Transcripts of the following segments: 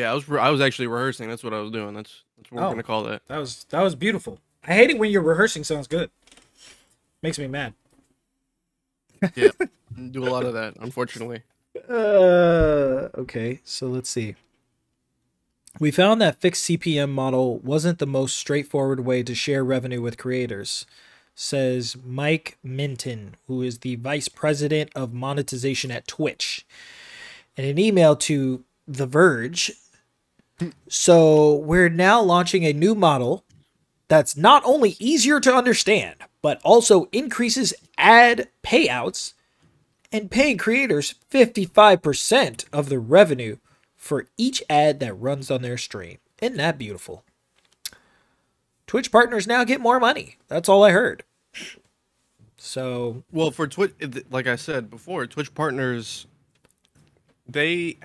Yeah, I was actually rehearsing. That's what I was doing. That's what we're gonna call that. That was beautiful. I hate it when your rehearsing sounds good. Makes me mad. Yeah, do a lot of that, unfortunately. Okay, so let's see. We found that fixed CPM model wasn't the most straightforward way to share revenue with creators, says Mike Minton, who is the vice president of monetization at Twitch. In an email to The Verge, so we're now launching a new model that's not only easier to understand, but also increases ad payouts and paying creators 55% of the revenue for each ad that runs on their stream. Isn't that beautiful? Twitch partners now get more money. That's all I heard. So, well, for Twitch, like I said before, Twitch partners, they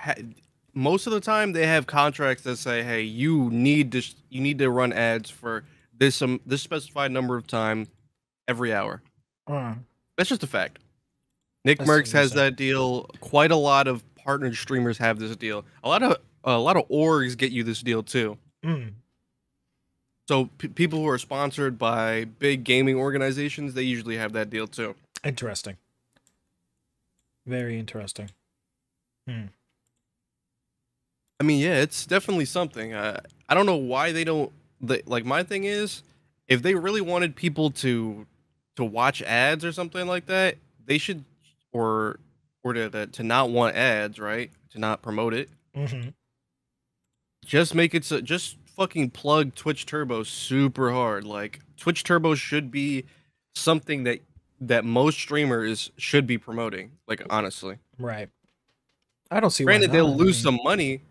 most of the time they have contracts that say, "Hey, you need to run ads for this specified number of time every hour." That's just a fact. Nick Merckx has that deal. Quite a lot of partnered streamers have this deal. A lot of orgs get you this deal too. So people who are sponsored by big gaming organizations, they usually have that deal too. Interesting. Very interesting. I mean, yeah, it's definitely something. I don't know why they don't. Like, my thing is, if they really wanted people to watch ads or something like that, they should, or to not want ads, right? To not promote it. Just make it so. Just fucking plug Twitch Turbo super hard. Like, Twitch Turbo should be something that most streamers should be promoting. Like, honestly, right? I don't see. Granted, they'll lose some money,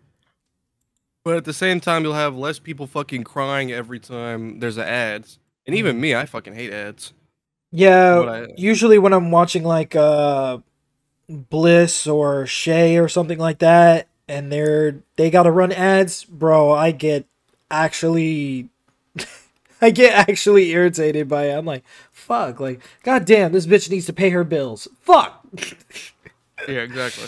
but at the same time, you'll have less people fucking crying every time there's an ads. And even me, I fucking hate ads. Yeah, usually when I'm watching like Bliss or Shay or something like that, and they gotta run ads, bro, I get actually irritated by it. I'm like, fuck, like, goddamn, this bitch needs to pay her bills. Fuck. Yeah, exactly.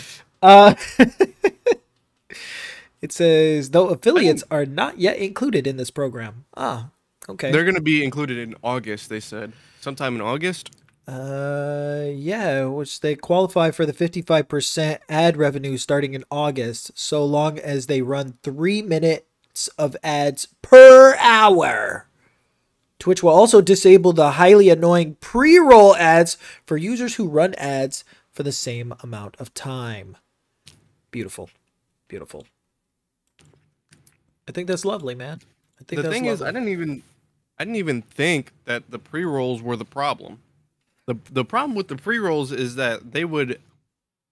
It says, though affiliates are not yet included in this program. Ah, okay. They're gonna be included in August, they said. Sometime in August? Yeah, which they qualify for the 55% ad revenue starting in August, so long as they run 3 minutes of ads per hour. Twitch will also disable the highly annoying pre-roll ads for users who run ads for the same amount of time. Beautiful. Beautiful. I think that's lovely, man. I think the thing is, I didn't even think that the pre-rolls were the problem. The problem with the pre-rolls is that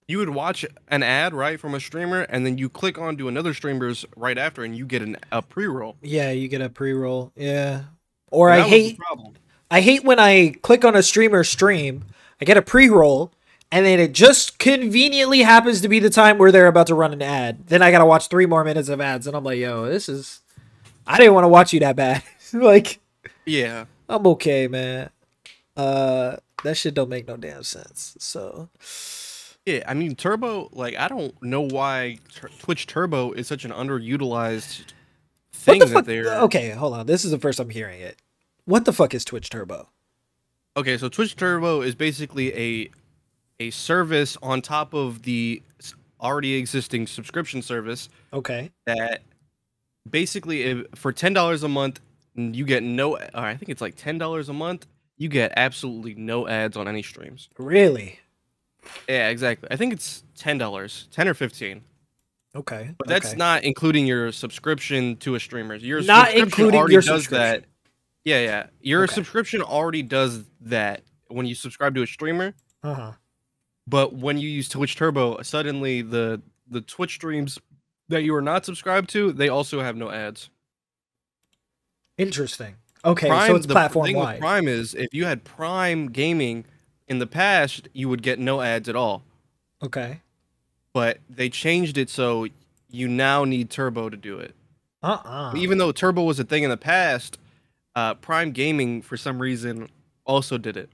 you would watch an ad, right, from a streamer, and then you click onto another streamer's right after, and you get a pre-roll. Yeah, you get a pre-roll. Yeah. Or I hate when I click on a streamer's stream, I get a pre-roll, and then it just conveniently happens to be the time where they're about to run an ad. Then I gotta watch 3 more minutes of ads, and I'm like, yo, I didn't want to watch you that bad. Like, yeah, I'm okay, man. That shit don't make no damn sense. So, yeah, I mean, Turbo, like, I don't know why Twitch Turbo is such an underutilized thing. Okay, hold on. This is the first I'm hearing it. What the fuck is Twitch Turbo? Okay, so Twitch Turbo is basically a service on top of the already existing subscription service. Okay. That basically, for $10 a month, you get no, or I think it's like $10 a month, you get absolutely no ads on any streams. Really? Yeah, exactly. I think it's $10, 10 or 15. Okay. But that's not including your subscription to a streamer. Your subscription already does that. Yeah, yeah. Your subscription already does that when you subscribe to a streamer. Uh-huh. But when you use Twitch Turbo, suddenly the Twitch streams that you are not subscribed to, they also have no ads. Interesting. Okay, Prime, so it's platform-wide. The thing with Prime is, if you had Prime Gaming in the past, you would get no ads at all. Okay. But they changed it, so you now need Turbo to do it. Even though Turbo was a thing in the past, Prime Gaming, for some reason, also did it.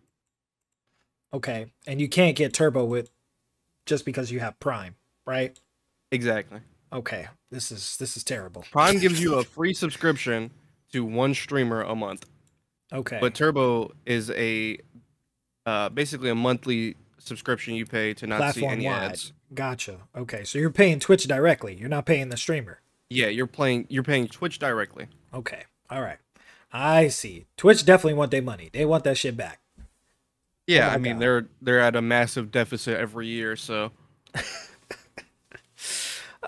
Okay, and you can't get Turbo just because you have Prime, right? Exactly. Okay, This is terrible. Prime gives you a free subscription to one streamer a month. Okay. But Turbo is a basically a monthly subscription you pay to not see any ads. Gotcha. Okay, so you're paying Twitch directly. You're not paying the streamer. Yeah, you're paying Twitch directly. Okay. All right. I see. Twitch definitely want their money. They want that shit back. Yeah, I mean, they're at a massive deficit every year, so.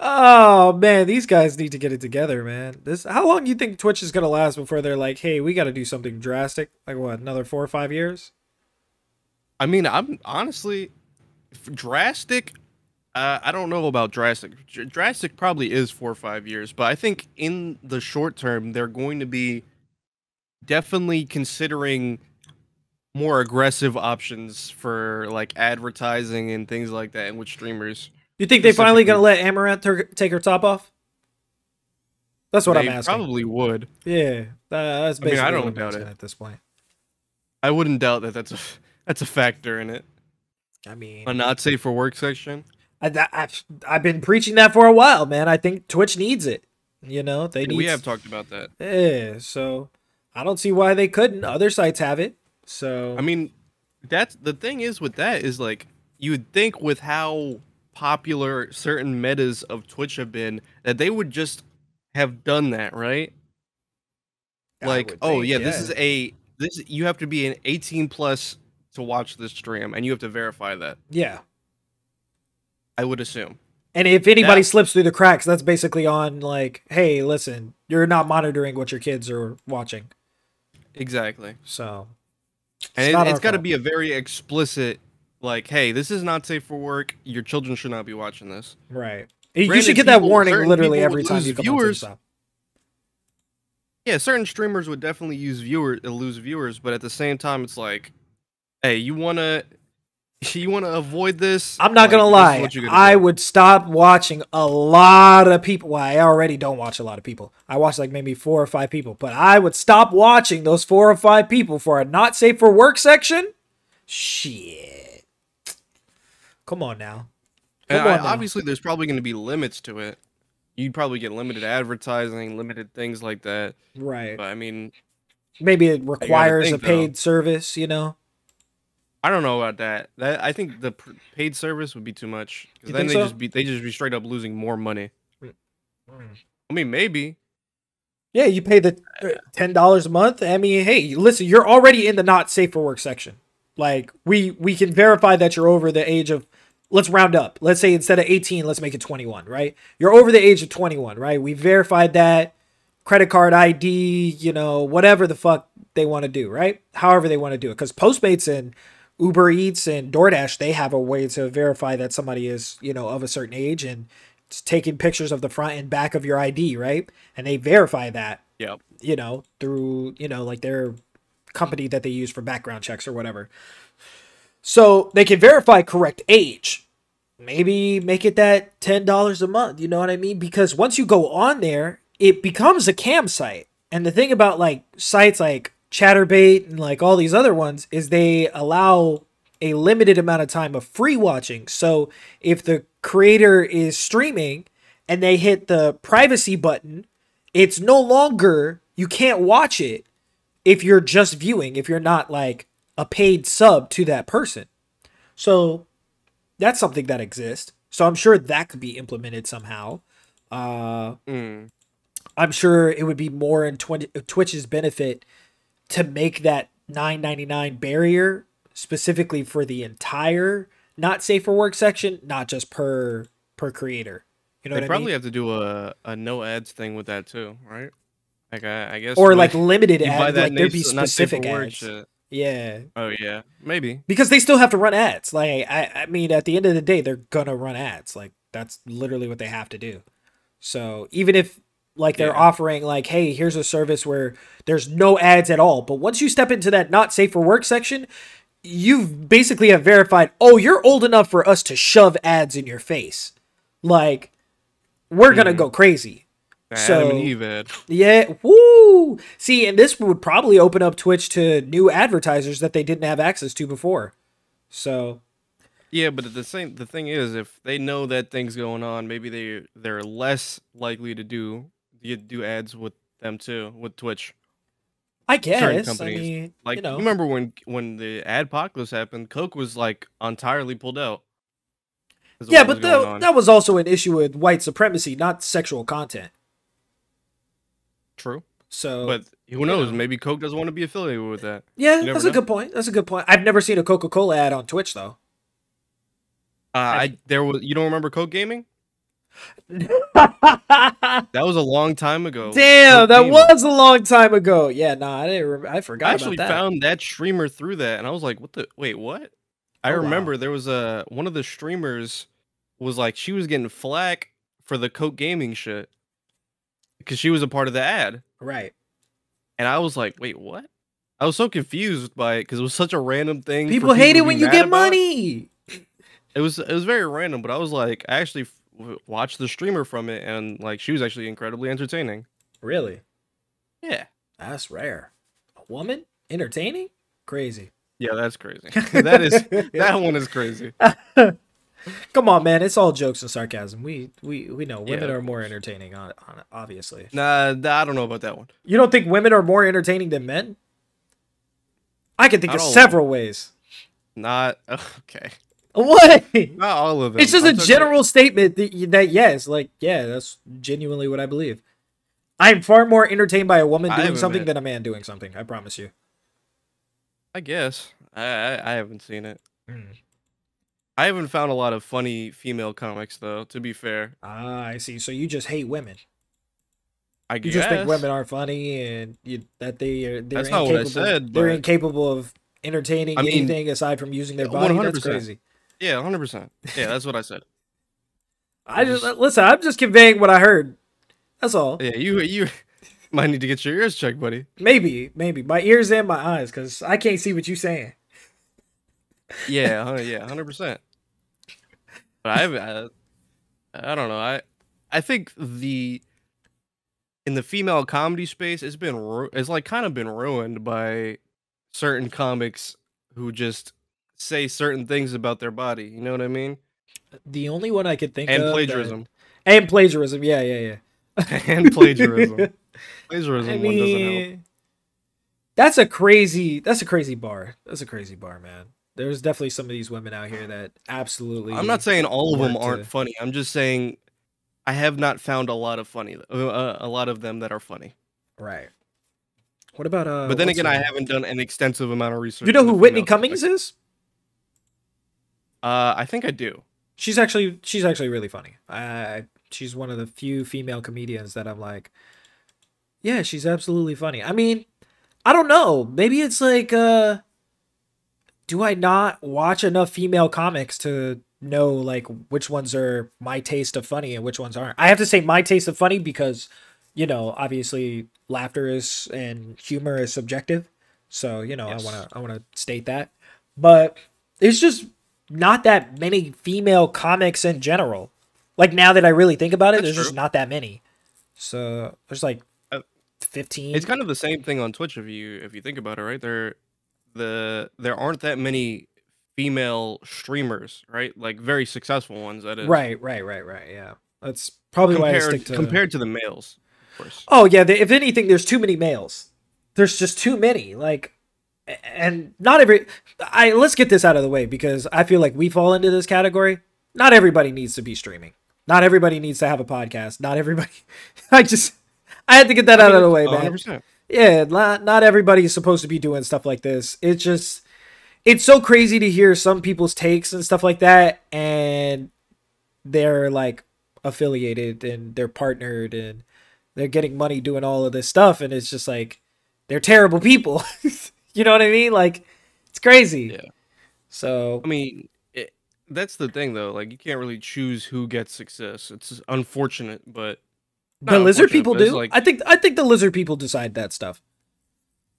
Oh man, these guys need to get it together, man. This, how long do you think Twitch is gonna last before they're like, hey, we got to do something drastic? Like what, another 4 or 5 years? I mean, I'm honestly drastic. I don't know about drastic. Drastic probably is 4 or 5 years, but I think in the short term they're going to be definitely considering more aggressive options for like advertising and things like that, and with streamers. You think they finally gonna let Amaranth take her top off? That's what I'm asking. Probably would. Yeah, that's basically. I mean, I don't doubt it at this point. I wouldn't doubt that. That's a factor in it. I mean, a not safe for work section. I've been preaching that for a while, man. I think Twitch needs it. You know, they need. We have talked about that. Yeah, so I don't see why they couldn't. Other sites have it. So I mean, that's the thing is with that is like you would think with how popular certain metas of Twitch have been that they would just have done that, right? Like, oh yeah, this is you have to be an 18+ to watch this stream, and you have to verify that. Yeah, I would assume. And if anybody slips through the cracks, that's basically on like, hey, listen, you're not monitoring what your kids are watching. Exactly. So, and it's got to be a very explicit. Like, hey, this is not safe for work. Your children should not be watching this. Right. Granted, you should get that warning literally every time you come on stuff. Yeah, certain streamers would definitely lose viewers, but at the same time, it's like, hey, you wanna avoid this? I'm not gonna lie. I would stop watching a lot of people. Well, I already don't watch a lot of people. I watch like maybe 4 or 5 people, but I would stop watching those 4 or 5 people for a not safe for work section. Shit. Come on now. Obviously, there's probably going to be limits to it. You'd probably get limited advertising, limited things like that. Right. But I mean, maybe it requires a paid service, you know? I don't know about that. I think the paid service would be too much. Because then they just be straight up losing more money. I mean, maybe. Yeah, you pay the $10 a month. I mean, hey, listen, you're already in the not safe for work section. Like, we can verify that you're over the age of, let's round up. Let's say instead of 18, let's make it 21, right? You're over the age of 21, right? We verified that, credit card ID, you know, whatever the fuck they want to do, right? However they want to do it. Because Postmates and Uber Eats and DoorDash, they have a way to verify that somebody is, you know, of a certain age, and it's taking pictures of the front and back of your ID, right? And they verify that, yep, you know, through, you know, like their company that they use for background checks or whatever, so they can verify correct age. Maybe make it that $10 a month, you know what I mean? Because once you go on there, it becomes a cam site. And the thing about like sites like Chatterbait and like all these other ones is they allow a limited amount of time of free watching. So if the creator is streaming and they hit the privacy button, it's no longer, you can't watch it if you're just viewing, if you're not like a paid sub to that person. So that's something that exists. So I'm sure that could be implemented somehow. I'm sure it would be more in Twitch's benefit to make that $9.99 barrier specifically for the entire not safe for work section, not just per creator. You know what I mean? They probably have to do a no ads thing with that too, right? Like I guess, or like limited ads, like there'd be specific ads. Yeah. Oh yeah, maybe because they still have to run ads. Like I mean, at the end of the day, they're gonna run ads. Like that's literally what they have to do. So even if like they're offering like, hey, here's a service where there's no ads at all, but once you step into that not safe for work section, you've basically have verified. Oh, you're old enough for us to shove ads in your face. Like we're gonna go crazy. So, Adam and Eve ad. Yeah, woo! See, and this would probably open up Twitch to new advertisers that they didn't have access to before. So, Yeah, but the thing is, if they know that thing's going on, maybe they're less likely to do ads with them too, with Twitch. I guess. Certain companies. I mean, like, you know, remember when the adpocalypse happened, Coke was like entirely pulled out. Yeah, but that was also an issue with white supremacy, not sexual content. True. So, but who knows? Know. Maybe Coke doesn't want to be affiliated with that. Yeah, that's a good point. That's a good point. I've never seen a Coca-Cola ad on Twitch though. You don't remember Coke Gaming? That was a long time ago. Damn, Coke Gaming was a long time ago. Yeah, nah, I didn't. I forgot. I actually found that streamer through that, and I was like, "What the? Wait, what?" I remember there was one of the streamers was like, she was getting flack for the Coke Gaming shit because she was a part of the ad, right? And I was like, "Wait, what?" I was so confused by it because it was such a random thing. People hate it when you get money. It was very random, but I was like, I actually watched the streamer from it, and like she was actually incredibly entertaining. Really? Yeah. That's rare. A woman entertaining? Crazy. Yeah, that's crazy. That is that one is crazy. Come on, man. It's all jokes and sarcasm. We know women are more entertaining, on obviously. Nah, I don't know about that one. You don't think women are more entertaining than men? I can think of several ways. Not okay. What? Not all of them. It's just a general statement that yes, like yeah, that's genuinely what I believe. I'm far more entertained by a woman doing something than a man doing something. I promise you. I guess I haven't seen it. Mm. I haven't found a lot of funny female comics though. To be fair. Ah, I see. So you just hate women. I guess. You just think women aren't funny and that they're that's not what I said. They're incapable of entertaining anything aside from using their body. 100%. That's crazy. Yeah, 100%. Yeah, that's what I said. I just listen. I'm just conveying what I heard. That's all. Yeah, you might need to get your ears checked, buddy. Maybe my ears and my eyes, because I can't see what you're saying. Yeah, yeah, 100%. But I don't know. I think in the female comedy space, it's like kind of been ruined by certain comics who just say certain things about their body, you know what I mean? The only one I could think of. And plagiarism, yeah. And plagiarism. One doesn't help. That's a crazy bar. That's a crazy bar, man. There's definitely some of these women out here that absolutely. I'm not saying all of them aren't funny. I'm just saying I have not found a lot of them that are funny. Right. What about But then again, I haven't done an extensive amount of research. You know who Whitney Cummings is? I think I do. She's actually really funny. She's one of the few female comedians that I'm like, yeah, she's absolutely funny. I mean, I don't know. Maybe it's like, do I not watch enough female comics to know like which ones are my taste of funny and which ones aren't? I have to say my taste of funny because, you know, obviously laughter is and humor is subjective. So, you know, yes. I wanna state that. But it's just not that many female comics in general. Like now that I really think about it, there's just not that many. So there's like 15. It's kind of the same thing on Twitch if you think about it, right? There aren't that many female streamers, right? Like very successful ones. That is right. Yeah, that's probably why I stick to compared to the males. Of course. Oh yeah, if anything, there's too many males. There's just too many. Like. And not every let's get this out of the way because I feel like we fall into this category. Not everybody needs to be streaming. Not everybody needs to have a podcast. Not everybody. I had to get that out of the way, man. 100%. Yeah, not everybody is supposed to be doing stuff like this. It's just so crazy to hear some people's takes and stuff like that, and they're like affiliated and they're partnered and they're getting money doing all of this stuff, and it's just like they're terrible people. You know what I mean? Like, it's crazy. Yeah. So I mean, that's the thing, though. Like, you can't really choose who gets success. It's unfortunate, but the lizard people do. Like, I think the lizard people decide that stuff.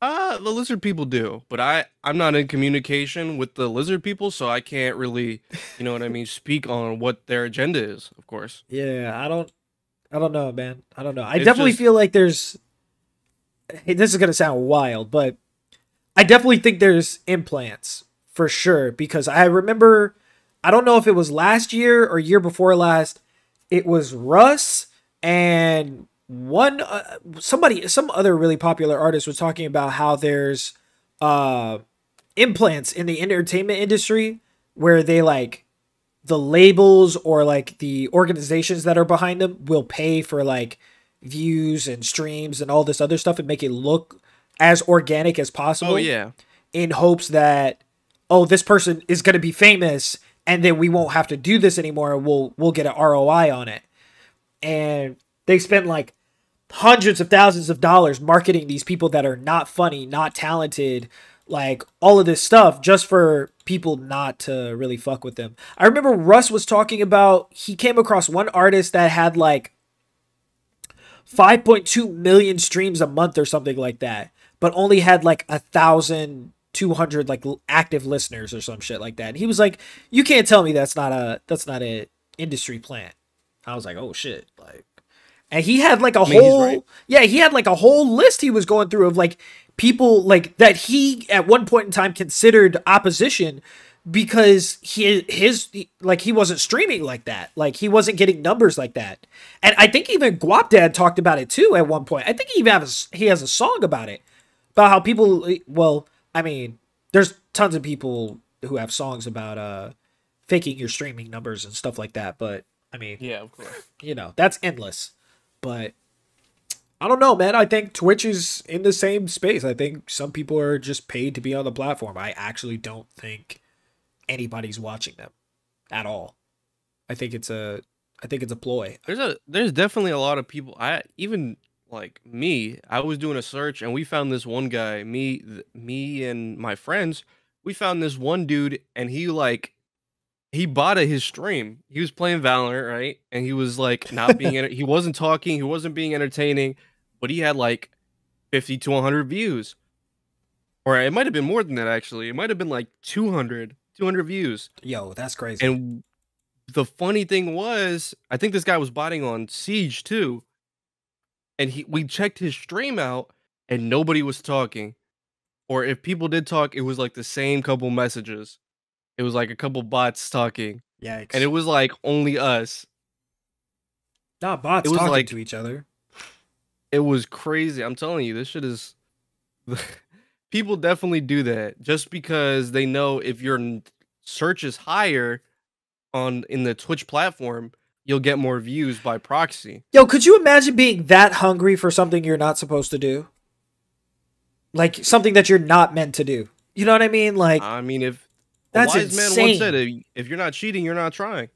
The lizard people do, but I'm not in communication with the lizard people, so I can't really, you know what I mean, speak on what their agenda is. Of course. Yeah, I don't know, man. I don't know. I definitely feel like there's. Hey, this is gonna sound wild, but. I definitely think there's implants for sure because I remember I don't know if it was last year or year before last. It was Russ and one somebody, some other really popular artist was talking about how there's implants in the entertainment industry where they like the labels or like the organizations that are behind them will pay for like views and streams and all this other stuff and make it look as organic as possible. Oh yeah, in hopes that, oh, this person is going to be famous and then we won't have to do this anymore and we'll get an ROI on it. And they spent like hundreds of thousands of dollars marketing these people that are not funny, not talented, like all of this stuff just for people not to really fuck with them. I remember Russ was talking about he came across one artist that had like 5.2 million streams a month or something like that, but only had like 1,200 like active listeners or some shit like that. And he was like, "You can't tell me that's not a industry plant." I was like, "Oh shit!" Like, and he had like a whole he had like a whole list he was going through of like people like that he at one point in time considered opposition because he wasn't streaming like that, like he wasn't getting numbers like that. And I think even Guapdad talked about it too at one point. I think he even has a song about it, about how people, well, I mean, there's tons of people who have songs about faking your streaming numbers and stuff like that, but I mean, yeah, of course, you know, that's endless. But I don't know, man. I think Twitch is in the same space. I think some people are just paid to be on the platform. I actually don't think anybody's watching them at all. I think it's a ploy. There's definitely a lot of people. I was doing a search and we found this one guy, me and my friends, we found this one dude and he bought his stream. He was playing Valorant, right? And he was like not being he wasn't talking, he wasn't being entertaining, but he had like 50 to 100 views. Or it might have been more than that actually. It might have been like 200 views. Yo, that's crazy. And the funny thing was, I think this guy was botting on Siege too. And we checked his stream out and nobody was talking. Or if people did talk, it was like the same couple messages. It was like a couple bots talking. Yikes. And it was like only us. Not bots talking like, to each other. It was crazy. I'm telling you, this shit is... People definitely do that just because they know if your search is higher in the Twitch platform, you'll get more views by proxy. Yo, could you imagine being that hungry for something you're not supposed to do? Like something that you're not meant to do. You know what I mean? Like, I mean, if... That's wise insane. Man once said, if you're not cheating, you're not trying.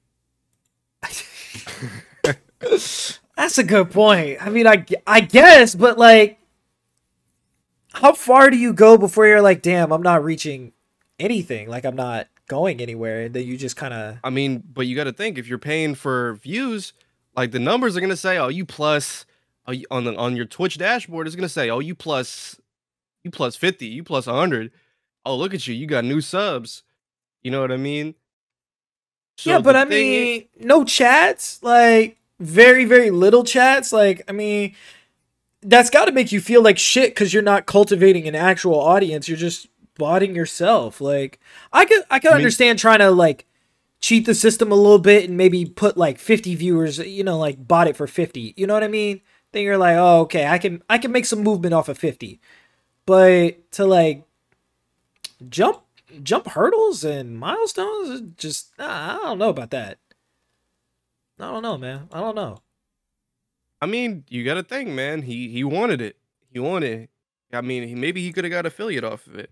That's a good point. I mean, I guess, but like, how far do you go before you're like, damn, I'm not reaching anything. Like, I'm not going anywhere. And then you just kind of... I mean, but you got to think, if you're paying for views, like the numbers are going to say, oh, you plus... On your Twitch dashboard, it's going to say, oh, you plus 50, you plus 100. Oh, look at you. You got new subs. You know what I mean? So yeah, but I mean, no chats, like very, very little chats. Like, I mean, that's got to make you feel like shit because you're not cultivating an actual audience. You're just botting yourself. Like, I could understand trying to like cheat the system a little bit and maybe put like 50 viewers, you know, like bot it for 50. You know what I mean? Then you're like, oh, okay, I can make some movement off of 50. But to like jump hurdles and milestones, just I don't know about that. I don't know, man. I don't know. I mean, you got to think, man. He wanted it. He wanted it. I mean, maybe he could have got affiliate off of it,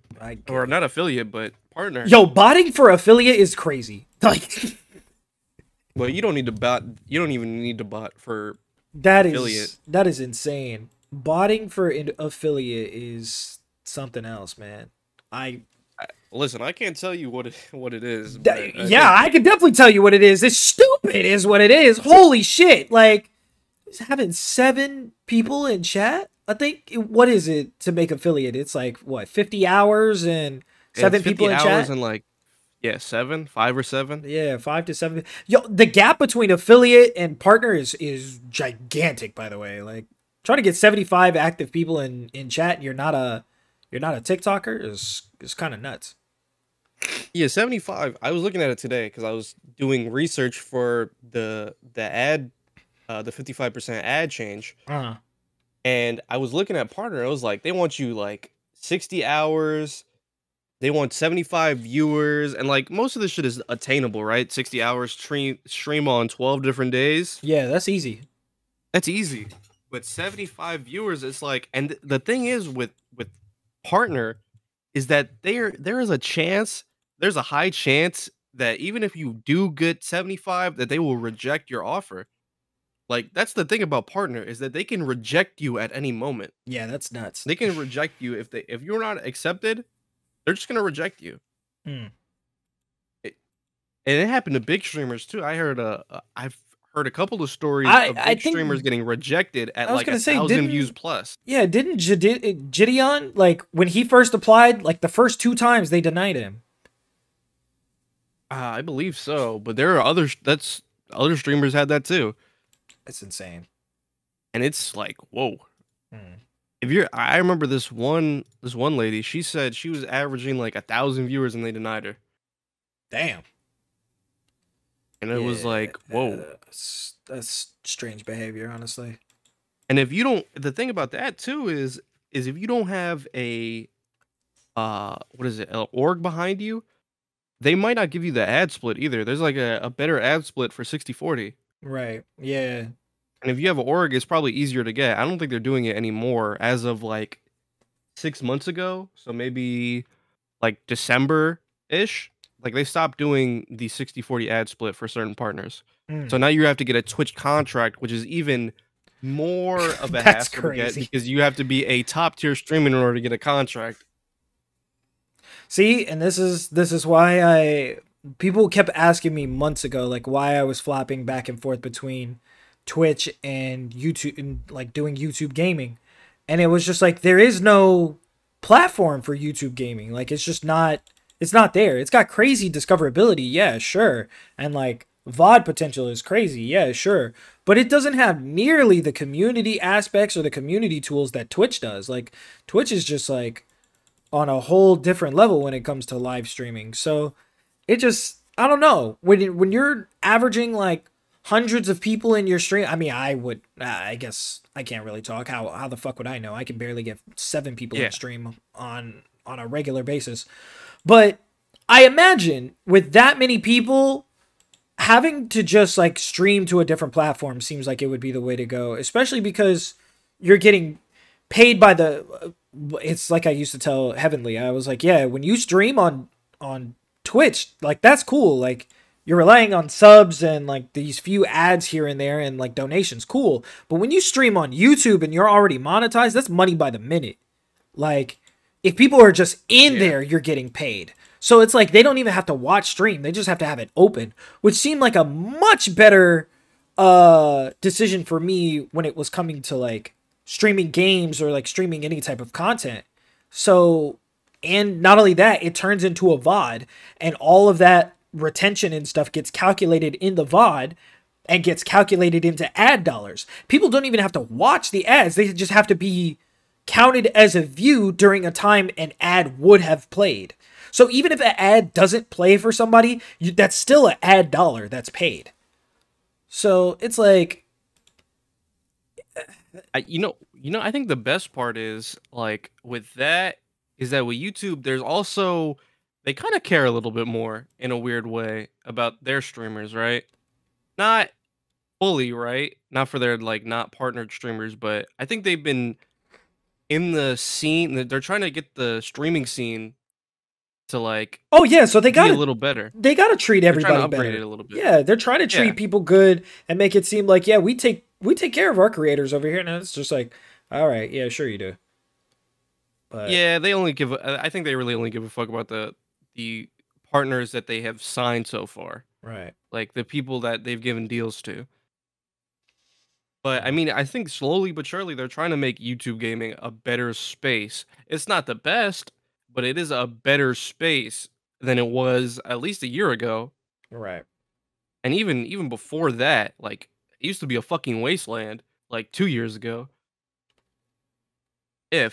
or not affiliate, but partner. Yo, botting for affiliate is crazy. Like, well, you don't need to bot. You don't even need to bot for that affiliate. That is insane. Botting for an affiliate is something else, man. Listen, I can't tell you what it is. I can definitely tell you what it is. It's stupid is what it is. Holy shit. Like, having 7 people in chat? I think, what is it to make affiliate? It's like, what, 50 hours and 7 people in chat? And like, yeah, 5 or 7. Yeah, 5 to 7. Yo, the gap between affiliate and partner is gigantic, by the way. Like, trying to get 75 active people in chat and you're not a TikToker is kind of nuts. Yeah, 75. I was looking at it today because I was doing research for the ad, the 55% ad change. Uh-huh. And I was looking at Partner. I was like, they want you like 60 hours. They want 75 viewers. And like most of this shit is attainable, right? 60 hours stream on 12 different days. Yeah, that's easy. That's easy. But 75 viewers, it's like, and the thing is with Partner is that there is a chance, there's a high chance that even if you do get 75, that they will reject your offer. Like, that's the thing about Partner, is that they can reject you at any moment. Yeah, that's nuts. They can reject you if you're not accepted, they're just going to reject you. Mm. And it happened to big streamers, too. I've heard a couple of stories of big streamers getting rejected at like 1,000 views plus. Yeah, didn't Jideon, like when he first applied, like the first 2 times they denied him? I believe so, but there are other streamers had that too. That's insane, and it's like whoa. Mm. I remember this one lady. She said she was averaging like 1,000 viewers, and they denied her. Damn. And it was like, whoa. That's strange behavior, honestly. And if you don't, the thing about that too is if you don't have a, an org behind you, they might not give you the ad split either. There's like a better ad split for 60/40. Right. Yeah. And if you have an org, it's probably easier to get. I don't think they're doing it anymore as of like 6 months ago. So maybe like December-ish. Like, they stopped doing the 60/40 ad split for certain partners. Mm. So now you have to get a Twitch contract, which is even more of a hassle to get, because you have to be a top-tier streamer in order to get a contract. See, and this is why people kept asking me months ago, like, why I was flopping back and forth between Twitch and YouTube, and, like, doing YouTube gaming. And it was just like, there is no platform for YouTube gaming. Like, it's just not... It's not there. It's got crazy discoverability, yeah, sure. And, like, VOD potential is crazy, yeah, sure. But it doesn't have nearly the community aspects or the community tools that Twitch does. Like, Twitch is just, like, on a whole different level when it comes to live streaming. So, it just... I don't know. When you're averaging, like, hundreds of people in your stream... I mean, I guess I can't really talk. How the fuck would I know? I can barely get 7 people in stream on a regular basis. But I imagine with that many people, having to just like stream to a different platform seems like it would be the way to go, especially because you're getting paid by the, it's like I used to tell Heavenly, I was like, yeah, when you stream on Twitch, like that's cool. Like you're relying on subs and like these few ads here and there and like donations, cool. But when you stream on YouTube and you're already monetized, that's money by the minute. Like, if people are just in there, you're getting paid. So it's like they don't even have to watch stream. They just have to have it open, which seemed like a much better decision for me when it was coming to like streaming games or like streaming any type of content. So, and not only that, it turns into a VOD and all of that retention and stuff gets calculated in the VOD and gets calculated into ad dollars. People don't even have to watch the ads. They just have to be counted as a view during a time an ad would have played. So even if an ad doesn't play for somebody, that's still an ad dollar that's paid. So it's like, you know, I think the best part is like with that is that with YouTube, there's also, they kind of care a little bit more in a weird way about their streamers, right? Not fully, right? Not for their like not partnered streamers, but I think they've been in the scene, they're trying to get the streaming scene to like, oh yeah, so they got a little better. They got to treat everybody better. It a little bit. Yeah, they're trying to treat people good and make it seem like, yeah, we take care of our creators over here. And it's just like, all right, yeah, sure you do. But yeah, they only give. I think they really only give a fuck about the partners that they have signed so far. Right. Like the people that they've given deals to. But, I mean, I think slowly but surely they're trying to make YouTube gaming a better space. It's not the best, but it is a better space than it was at least a year ago. Right. And even before that, like, it used to be a fucking wasteland, like, 2 years ago. I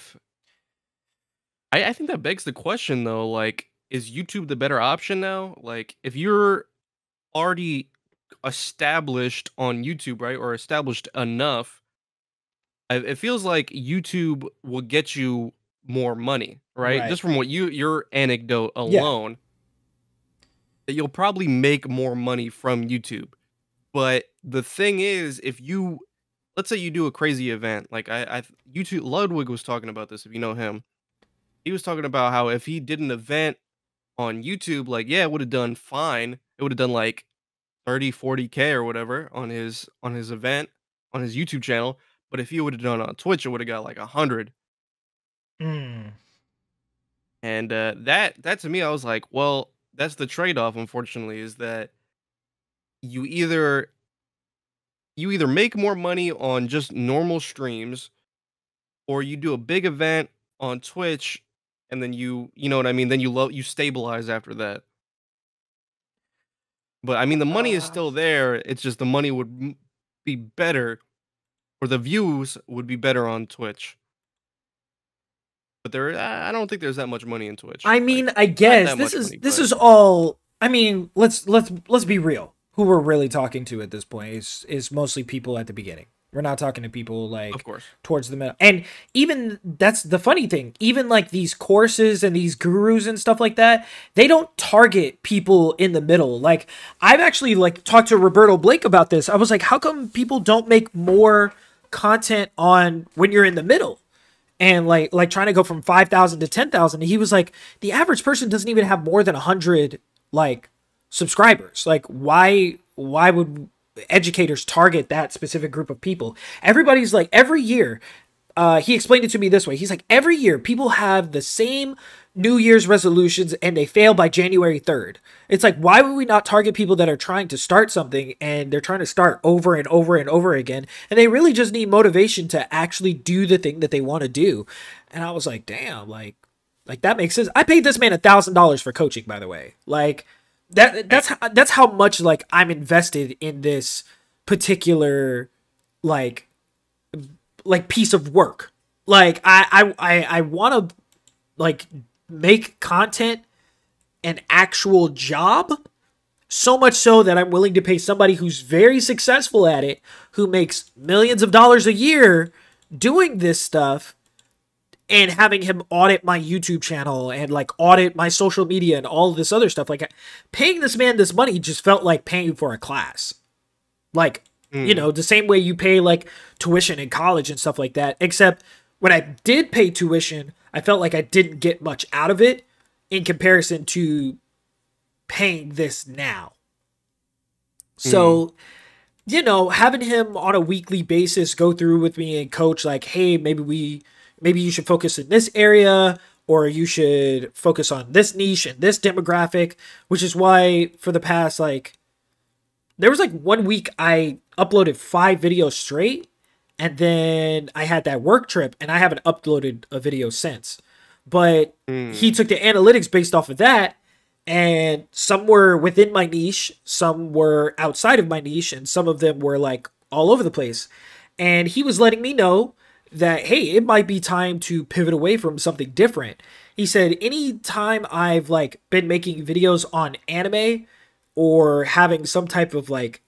think that begs the question, though, like, is YouTube the better option now? Like, if you're already established on YouTube, right, or established enough, it feels like YouTube will get you more money, right? Just from what your anecdote alone, that you'll probably make more money from YouTube. But the thing is, if you, let's say you do a crazy event, like YouTube, Ludwig was talking about this, if you know him. He was talking about how if he did an event on YouTube, like, yeah, it would have done fine. It would have done like 30, 40K or whatever on his event, on his YouTube channel. But if he would have done it on Twitch, it would have got like 100. And that to me, I was like, well, that's the trade-off, unfortunately, is that you either make more money on just normal streams, or you do a big event on Twitch, and then you know what I mean, then you stabilize after that. But I mean, the money is still there. It's just the money would be better, or the views would be better on Twitch. But I don't think there's that much money in Twitch. I mean, like, I guess this is all. I mean, let's be real. Who we're really talking to at this point is mostly people at the beginning. We're not talking to people like, of course, towards the middle. And even that's the funny thing. Even like these courses and these gurus and stuff like that, they don't target people in the middle. Like, I've actually like talked to Roberto Blake about this. I was like, how come people don't make more content on when you're in the middle? And like trying to go from 5,000 to 10,000. And he was like, the average person doesn't even have more than 100 like subscribers. Like, why would educators target that specific group of people? Everybody's like, every year, he explained it to me this way. He's like, every year people have the same New Year's resolutions and they fail by January 3rd. It's like, why would we not target people that are trying to start something and they're trying to start over and over and over again? And they really just need motivation to actually do the thing that they want to do. And I was like, damn, like that makes sense. I paid this man $1,000 for coaching, by the way. Like, that's how much like I'm invested in this particular like piece of work. Like I want to like make content an actual job, so much so that I'm willing to pay somebody who's very successful at it, who makes millions of dollars a year doing this stuff, and having him audit my YouTube channel and like audit my social media and all this other stuff. Like, paying this man this money just felt like paying for a class. Like, you know, the same way you pay like tuition in college and stuff like that. Except when I did pay tuition, I felt like I didn't get much out of it in comparison to paying this now. So, you know, having him on a weekly basis go through with me and coach like, hey, maybe you should focus in this area, or you should focus on this niche and this demographic, which is why for the past, like, there was like one week I uploaded 5 videos straight, and then I had that work trip and I haven't uploaded a video since. But he took the analytics based off of that, and some were within my niche, some were outside of my niche, and some of them were like all over the place. And he was letting me know that, hey, it might be time to pivot away from something different. He said, any time I've like been making videos on anime or having some type of like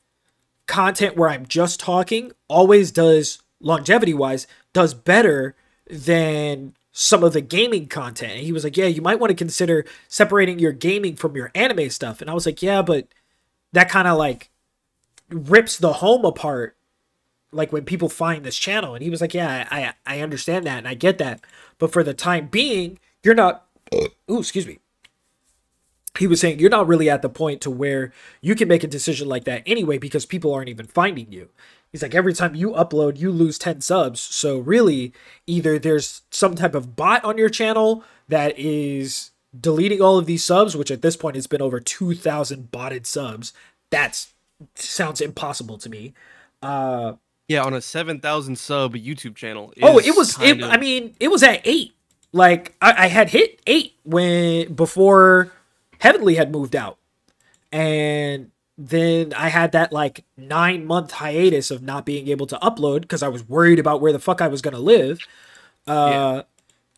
content where I'm just talking, always does, longevity wise, does better than some of the gaming content. And he was like, yeah, you might want to consider separating your gaming from your anime stuff. And I was like, yeah, but that kind of like rips the home apart, like when people find this channel. And he was like, yeah, I understand that and I get that, but for the time being, you're not, ooh, excuse me. He was saying, you're not really at the point to where you can make a decision like that anyway, because people aren't even finding you. He's like, every time you upload, you lose 10 subs. So really, either there's some type of bot on your channel that is deleting all of these subs, which at this point has been over 2,000 botted subs. That sounds impossible to me. Yeah, on a 7,000 sub YouTube channel. Oh, it was. I mean, it was at 8. Like, I had hit 8 before Heavenly had moved out, and then I had that like 9-month hiatus of not being able to upload because I was worried about where the fuck I was gonna live.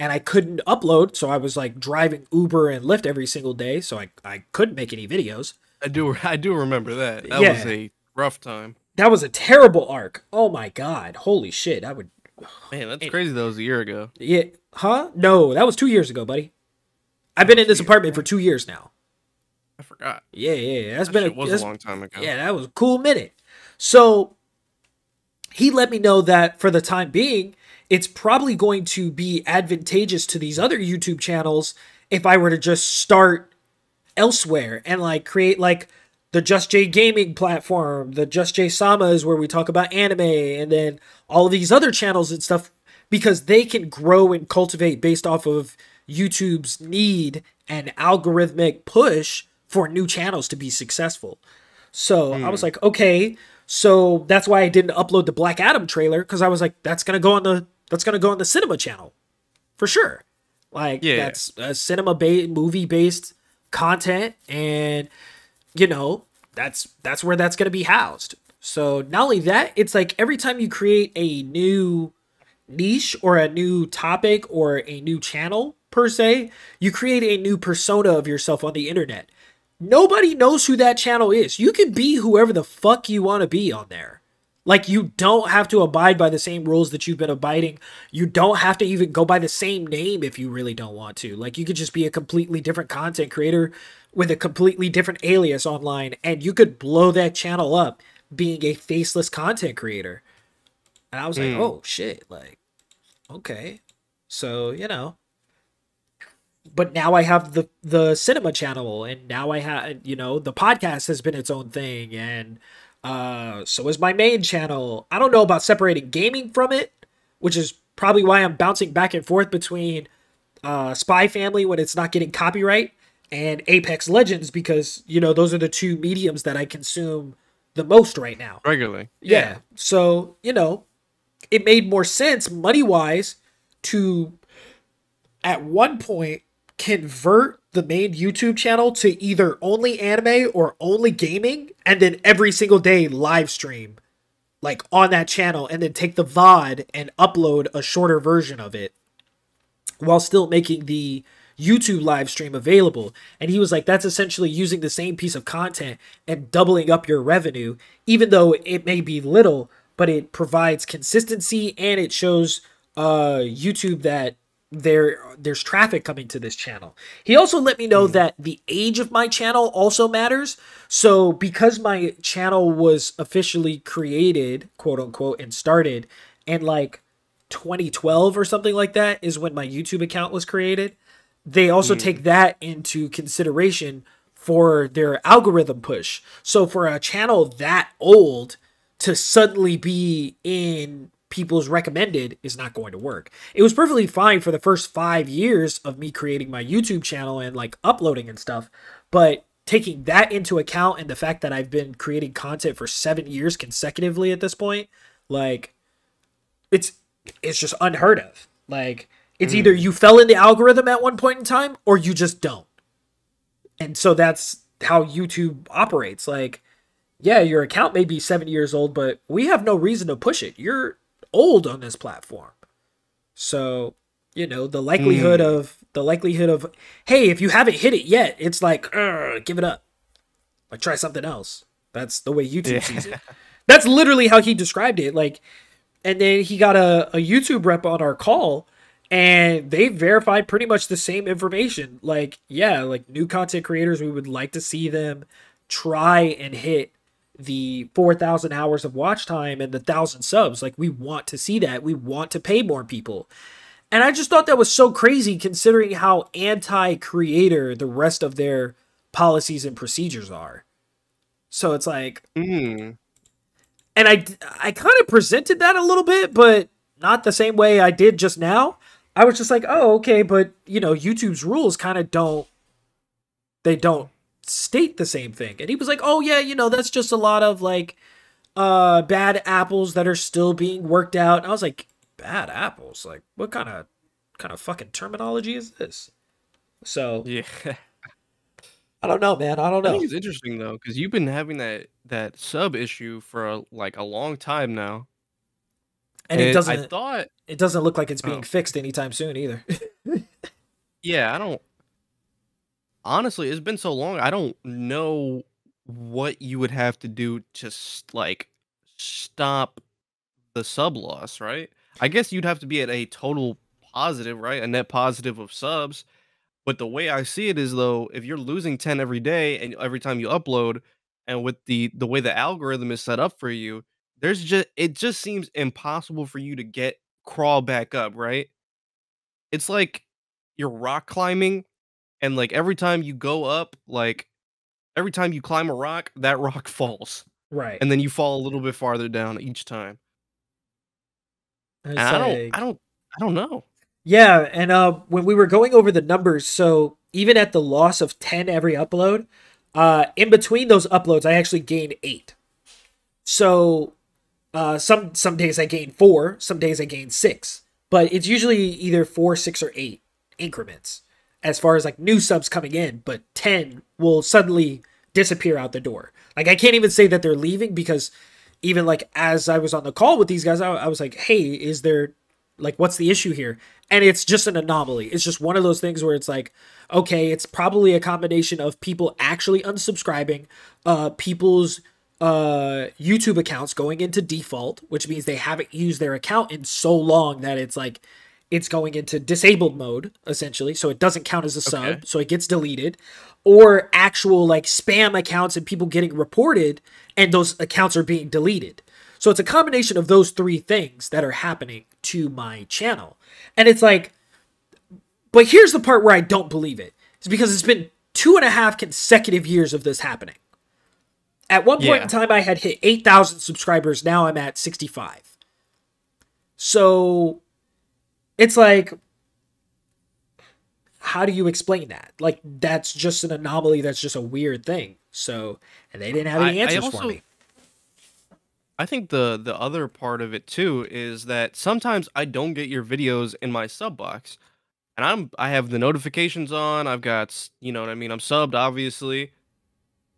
and I couldn't upload, so I was like driving Uber and Lyft every single day, so I couldn't make any videos. I do remember that. That was a rough time. That was a terrible arc. Oh my god, holy shit! I would. Man, that's crazy. That was a year ago. Yeah, huh? No, that was 2 years ago, buddy. I've been in this apartment for 2 years now. I forgot. Yeah. That was a long time ago. Yeah, that was a cool minute. So he let me know that for the time being, it's probably going to be advantageous to these other YouTube channels if I were to just start elsewhere and like create like the Just J Gaming platform, the Just J Sama is where we talk about anime, and then all of these other channels and stuff, because they can grow and cultivate based off of YouTube's need and algorithmic push for new channels to be successful. So I was like, okay, so that's why I didn't upload the Black Adam trailer, because I was like, that's gonna go on the cinema channel for sure. Like, that's a movie based content, and you know, that's where that's gonna be housed. So not only that, it's like every time you create a new niche or a new topic or a new channel per se, you create a new persona of yourself on the internet. Nobody knows who that channel is. You can be whoever the fuck you want to be on there. Like, you don't have to abide by the same rules that you've been abiding. You don't have to even go by the same name if you really don't want to. Like, you could just be a completely different content creator with a completely different alias online, and you could blow that channel up being a faceless content creator. And I was like, oh shit, like, okay. So, you know, but now I have the cinema channel, and now I have, you know, the podcast has been its own thing, and so is my main channel. I don't know about separating gaming from it, which is probably why I'm bouncing back and forth between Spy Family when it's not getting copyright and Apex Legends, because, you know, those are the two mediums that I consume the most right now. Regularly. Yeah. So, you know, it made more sense money-wise to, at one point, convert the main YouTube channel to either only anime or only gaming, and then every single day live stream like on that channel, and then take the VOD and upload a shorter version of it while still making the YouTube live stream available. And he was like, that's essentially using the same piece of content and doubling up your revenue, even though it may be little, but it provides consistency, and it shows YouTube that there's traffic coming to this channel. He also let me know that the age of my channel also matters. So because my channel was officially created, quote unquote, and started in like 2012 or something like that is when my YouTube account was created, they also take that into consideration for their algorithm push. So for a channel that old to suddenly be in people's recommended is not going to work. It was perfectly fine for the first 5 years of me creating my YouTube channel and like uploading and stuff, but taking that into account and the fact that I've been creating content for 7 years consecutively at this point, like, it's just unheard of. Like, it's either you fell in the algorithm at one point in time or you just don't. And so that's how YouTube operates. Like, yeah, your account may be 7 years old, but we have no reason to push it. You're old on this platform. So, you know, the likelihood of hey, if you haven't hit it yet, it's like, give it up, like, try something else. That's the way YouTube sees it. That's literally how he described it. Like, and then he got a YouTube rep on our call, and they verified pretty much the same information. Like, yeah, like, new content creators, we would like to see them try and hit the 4,000 hours of watch time and the 1,000 subs. Like, we want to see that. We want to pay more people. And I just thought that was so crazy, considering how anti-creator the rest of their policies and procedures are. So it's like, and I kind of presented that a little bit, but not the same way I did just now. I was just like, oh, okay, but, you know, YouTube's rules kind of don't state the same thing. And he was like, oh yeah, you know, that's just a lot of like bad apples that are still being worked out. And I was like, bad apples? Like, what kind of fucking terminology is this? So yeah, I don't know, man. I don't know. I think it's interesting though, because you've been having that sub issue for a long time now, and it doesn't look like it's being fixed anytime soon either. Yeah, I don't... Honestly, it's been so long, I don't know what you would have to do to, like, stop the sub loss, right? I guess you'd have to be at a total positive, right? A net positive of subs. But the way I see it is, though, if you're losing 10 every day and every time you upload, and with the way the algorithm is set up for you, there's just, it just seems impossible for you to crawl back up, right? It's like you're rock climbing, and like every time you go up, like every time you climb a rock, that rock falls, right? And then you fall a little bit farther down each time. And I don't know. Yeah, and when we were going over the numbers, so even at the loss of 10 every upload, in between those uploads, I actually gained 8. So some days I gain 4, some days I gain 6, but it's usually either 4, 6, or 8 increments as far as like new subs coming in, but 10 will suddenly disappear out the door. Like I can't even say that they're leaving, because even like as I was on the call with these guys, I was like, hey, is there, like, what's the issue here? And it's just an anomaly. It's just one of those things where it's like, okay, it's probably a combination of people actually unsubscribing, people's YouTube accounts going into default, which means they haven't used their account in so long that it's like it's going into disabled mode, essentially, so it doesn't count as a sub, so it gets deleted, or actual, like, spam accounts and people getting reported, and those accounts are being deleted. So it's a combination of those three things that are happening to my channel. And it's like, but here's the part where I don't believe it. It's because it's been 2.5 consecutive years of this happening. At one point in time, I had hit 8,000 subscribers. Now I'm at 65. So it's like, how do you explain that? Like, that's just an anomaly. That's just a weird thing. So, and they didn't have any answers for me. I think the other part of it too is that sometimes I don't get your videos in my sub box, and I have the notifications on. I've got, you know what I mean, I'm subbed obviously,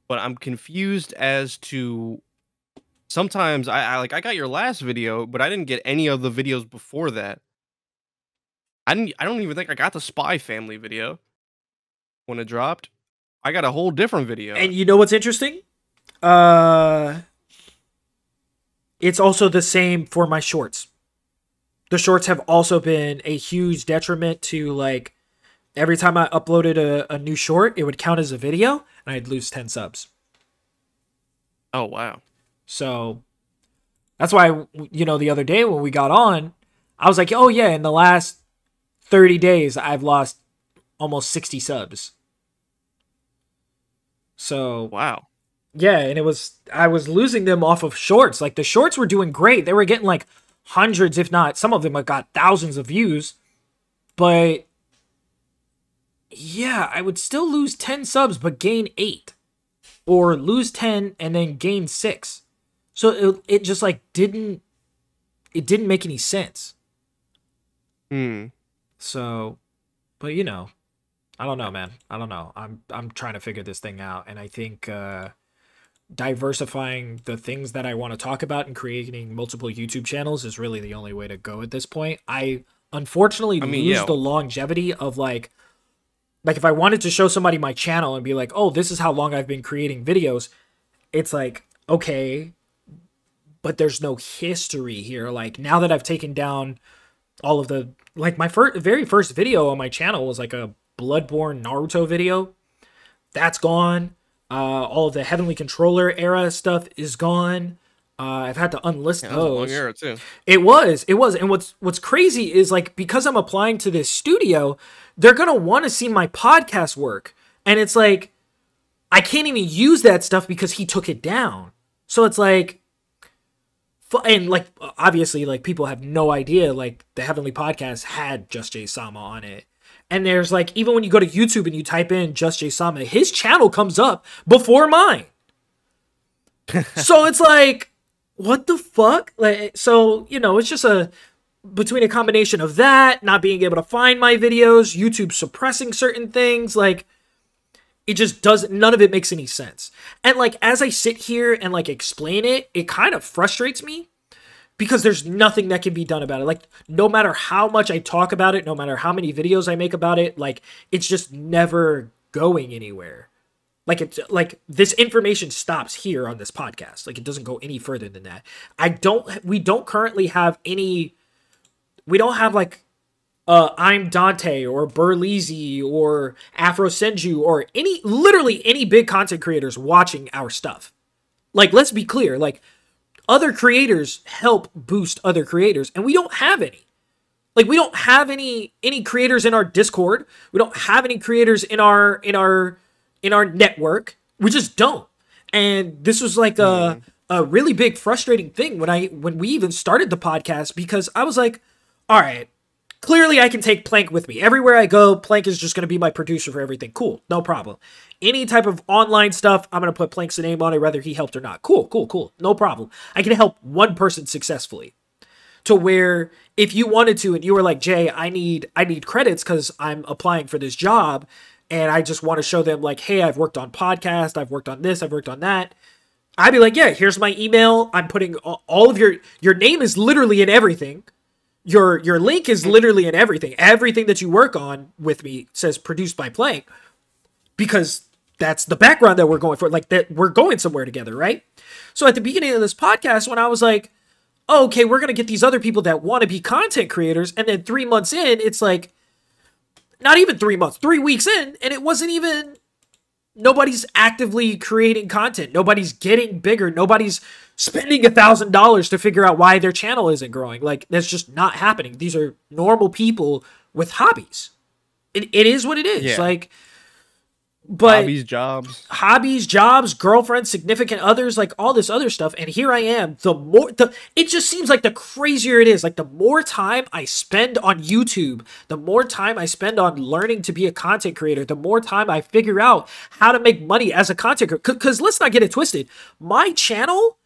but I'm confused as to sometimes I got your last video, but I didn't get any of the videos before that. I don't even think I got the Spy Family video when it dropped. I got a whole different video. And you know what's interesting? It's also the same for my shorts. The shorts have also been a huge detriment to, like, every time I uploaded a new short, it would count as a video, and I'd lose 10 subs. Oh, wow. So that's why, you know, the other day when we got on, I was like, oh, yeah, in the last 30 days, I've lost almost 60 subs. So, wow. Yeah, and it was, I was losing them off of shorts. Like, the shorts were doing great. They were getting, like, hundreds, if not, some of them have got thousands of views. But, yeah, I would still lose 10 subs but gain 8. Or lose 10 and then gain 6. So it just, like, didn't make any sense. Hmm. So, but, you know, I don't know, man. I don't know. I'm trying to figure this thing out, and I think... diversifying the things that I want to talk about and creating multiple YouTube channels is really the only way to go at this point. I unfortunately lose the longevity of like if I wanted to show somebody my channel and be like, oh, this is how long I've been creating videos. It's like, okay, but there's no history here. Like, now that I've taken down all of the, like, my very first video on my channel was like a Bloodborne Naruto video. That's gone. All of the Heavenly Controller era stuff is gone. I've had to unlist those. That was a long era too. It was. And what's crazy is, like, because I'm applying to this studio, they're gonna want to see my podcast work, and it's like I can't even use that stuff because he took it down. So it's like, and like obviously, like, people have no idea, like, the Heavenly Podcast had Just J Sama on it. And there's, like, even when you go to YouTube and you type in Just J Sama, his channel comes up before mine. So it's like, what the fuck? Like, so, you know, it's just between a combination of that, not being able to find my videos, YouTube suppressing certain things, like, it just doesn't, none of it makes any sense. And, like, as I sit here and, like, explain it, it kind of frustrates me because there's nothing that can be done about it. Like, no matter how much I talk about it, no matter how many videos I make about it, like, it's just never going anywhere. Like, it's like this information stops here on this podcast. Like, it doesn't go any further than that. We don't currently have any, we don't have like I'm Dante or Burlizzi or Afro Senju or any, literally any big content creators watching our stuff. Like, let's be clear, like, other creators help boost other creators, and we don't have any. Like, we don't have any creators in our Discord. We don't have any creators in our network. We just don't. And this was like a really big frustrating thing when we even started the podcast, because I was like, all right, clearly I can take Plank with me. Everywhere I go, Plank is just going to be my producer for everything. Cool, no problem. Any type of online stuff, I'm going to put Plank's name on it, whether he helped or not. Cool. No problem. I can help one person successfully. To where if you wanted to and you were like, Jay, I need credits because I'm applying for this job and I just want to show them like, hey, I've worked on podcast, I've worked on this, I've worked on that. I'd be like, yeah, here's my email. I'm putting all of your name is literally in everything. Your link is literally in everything. Everything that you work on with me says produced by Plank, because that's the background that we're going for. Like, that we're going somewhere together, right? So at the beginning of this podcast, when I was like, oh, okay, we're going to get these other people that want to be content creators. And then 3 months in, it's like, not even 3 months, 3 weeks in, and it wasn't even, nobody's actively creating content. Nobody's getting bigger. Nobody's spending $1,000 to figure out why their channel isn't growing. Like, that's just not happening. These are normal people with hobbies. It is what it is. Yeah. Like, but hobbies, jobs, girlfriends, significant others, like all this other stuff. And here I am. It just seems like the crazier it is. Like, the more time I spend on YouTube, the more time I spend on learning to be a content creator, the more time I figure out how to make money as a content creator. Because let's not get it twisted. My channel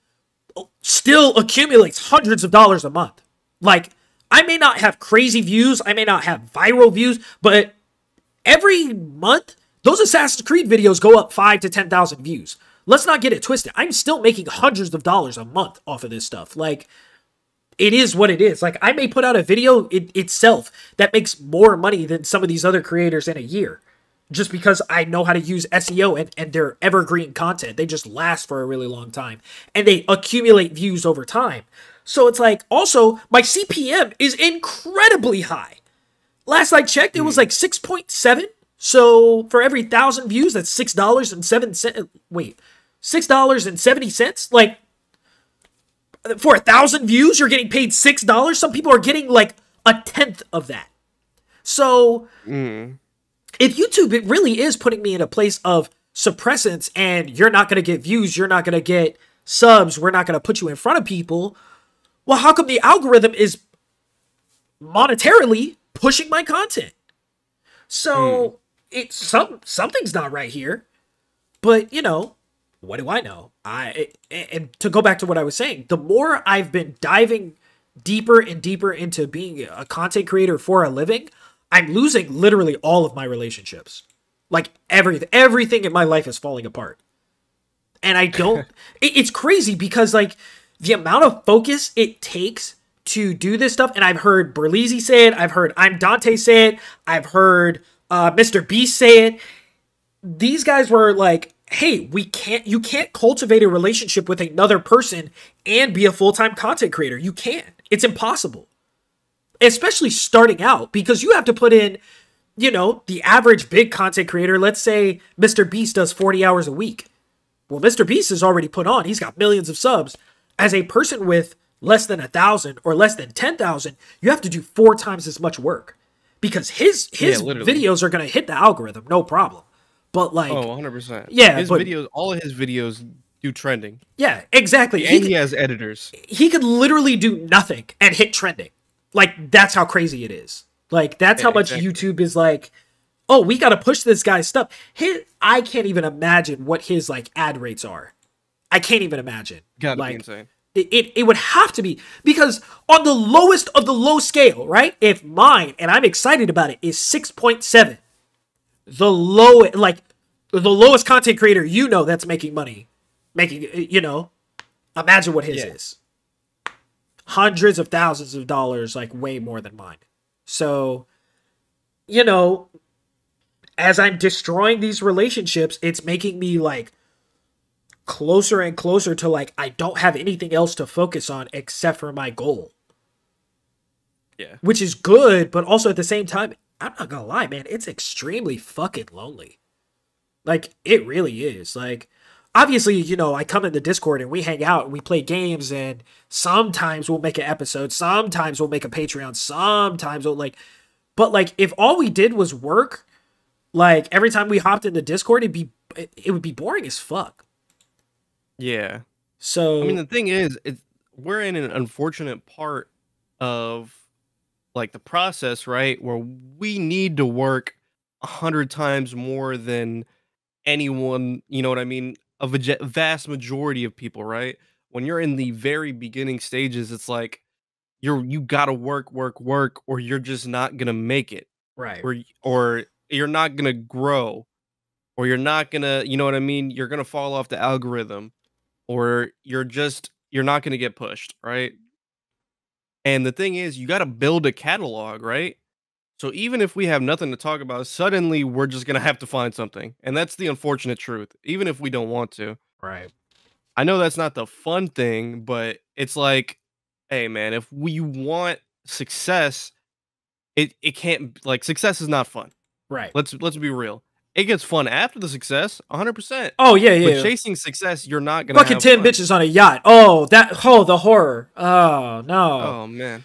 still accumulates hundreds of dollars a month. Like, I may not have crazy views, I may not have viral views, but every month those Assassin's Creed videos go up 5,000 to 10,000 views. Let's not get it twisted. I'm still making hundreds of dollars a month off of this stuff. Like, it is what it is. Like, I may put out a video itself that makes more money than some of these other creators in a year, just because I know how to use SEO and their evergreen content. They just last for a really long time and they accumulate views over time. So it's like, also my CPM is incredibly high. Last I checked, it was like 6.7. So for every 1,000 views, that's $6.07. Wait, $6.70. Like, for 1,000 views, you're getting paid $6. Some people are getting like a tenth of that. So, if YouTube, it really is putting me in a place of suppressants, and you're not going to get views, you're not going to get subs, we're not going to put you in front of people. Well, how come the algorithm is monetarily pushing my content? So it's something's not right here. But, you know, what do I know? And to go back to what I was saying, the more I've been diving deeper and deeper into being a content creator for a living, I'm losing literally all of my relationships. Like, everything in my life is falling apart. And I don't... it's crazy because, like, the amount of focus it takes to do this stuff, and I've heard Burlizzi say it, I've heard I'm Dante say it, I've heard Mr. Beast say it. These guys were like, hey, you can't cultivate a relationship with another person and be a full-time content creator. You can't. It's impossible. Especially starting out, because you have to put in, you know, the average big content creator. Let's say Mr. Beast does 40 hours a week. Well, Mr. Beast is already put on. He's got millions of subs. As a person with less than 1,000 or less than 10,000, you have to do 4 times as much work, because his videos are going to hit the algorithm. No problem. But like, oh, 100%. Yeah. Videos, all of his videos do trending. Yeah, exactly. And he has editors. He could literally do nothing and hit trending. Like, that's how crazy it is. Like, that's how much YouTube is like, oh, we got to push this guy's stuff. I can't even imagine what his, like, ad rates are. I can't even imagine. Gotta be insane. It would have to be, because on the lowest of the low scale, right? If mine, and I'm excited about it, is 6.7, the lowest content creator, you know, that's making money, you know, imagine what his is. hundreds of thousands of dollars, like way more than mine. So, you know, as I'm destroying these relationships, it's making me like closer and closer to like, I don't have anything else to focus on except for my goal. Yeah. Which is good, but also at the same time, I'm not gonna lie, man, it's extremely fucking lonely. Like, it really is. Like, obviously, you know, I come in the Discord and we hang out and we play games, and sometimes we'll make an episode, sometimes we'll make a Patreon, sometimes we'll like, but like, if all we did was work, like every time we hopped in the Discord, it would be boring as fuck. Yeah. So I mean, the thing is, we're in an unfortunate part of like the process, right, where we need to work 100 times more than anyone, you know what I mean, of a vast majority of people, right? When you're in the very beginning stages, it's like you gotta work, or you're just not gonna make it, right? Or you're not gonna grow, or you're not gonna, you know what I mean, you're gonna fall off the algorithm, or you're not gonna get pushed, right? And the thing is, you got to build a catalog, right? So even if we have nothing to talk about, suddenly we're just going to have to find something. And that's the unfortunate truth, even if we don't want to. Right. I know that's not the fun thing, but it's like, hey, man, if we want success, it can't, like, success is not fun. Right. Let's be real. It gets fun after the success, 100%. Oh, yeah, yeah. But chasing success, you're not going to fucking 10 fun. Bitches on a yacht. Oh, the horror. Oh, no. Oh, man.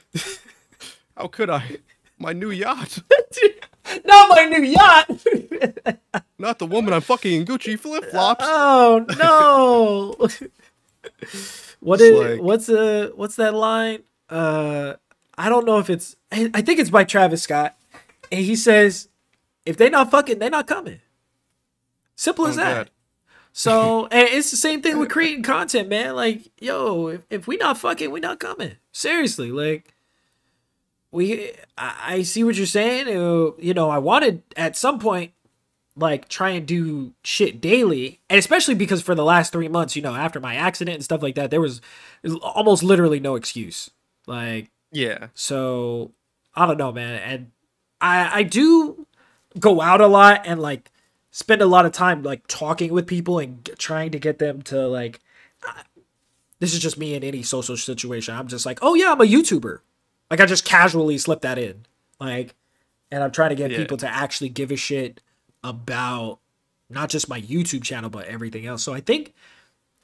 How could I? My new yacht. Not my new yacht. Not the woman I'm fucking in Gucci flip-flops. Oh, no. What's that line? I don't know if it's... I think it's by Travis Scott. And he says... If they not fucking, they not coming. Simple as that. God. So, and it's the same thing with creating content, man. Like, yo, if we not fucking, we not coming. Seriously, like, I see what you're saying. You know, I wanted at some point, like, try and do shit daily. And especially because for the last 3 months, you know, after my accident and stuff like that, there was almost literally no excuse. Like, yeah. So, I don't know, man. And I do... go out a lot and like spend a lot of time like talking with people and trying to get them to like, this is just me in any social situation. I'm just like, oh yeah, I'm a YouTuber. Like I just casually slip that in. Like, and I'm trying to get people to actually give a shit about not just my YouTube channel, but everything else. So I think